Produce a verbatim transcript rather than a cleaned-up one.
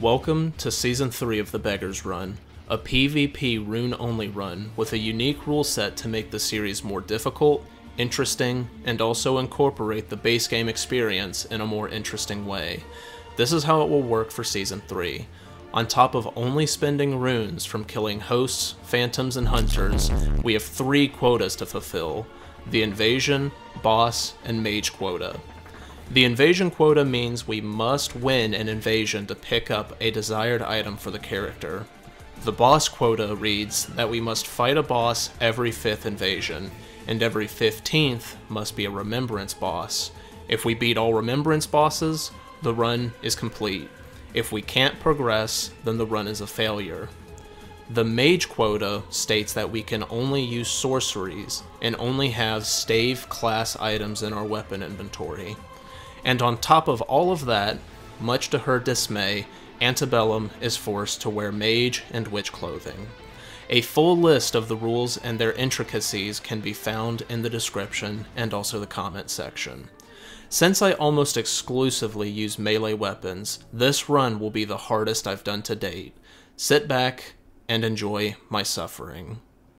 Welcome to Season three of The Beggar's Run, a PvP rune-only run with a unique rule set to make the series more difficult, interesting, and also incorporate the base game experience in a more interesting way. This is how it will work for Season three. On top of only spending runes from killing hosts, phantoms, and hunters, we have three quotas to fulfill: the Invasion, Boss, and Mage quota. The Invasion quota means we must win an invasion to pick up a desired item for the character. The Boss quota reads that we must fight a boss every fifth invasion, and every fifteenth must be a Remembrance boss. If we beat all Remembrance bosses, the run is complete. If we can't progress, then the run is a failure. The Mage quota states that we can only use sorceries and only have stave class items in our weapon inventory. And on top of all of that, much to her dismay, Antebellum is forced to wear mage and witch clothing. A full list of the rules and their intricacies can be found in the description and also the comment section. Since I almost exclusively use melee weapons, this run will be the hardest I've done to date. Sit back and enjoy my suffering.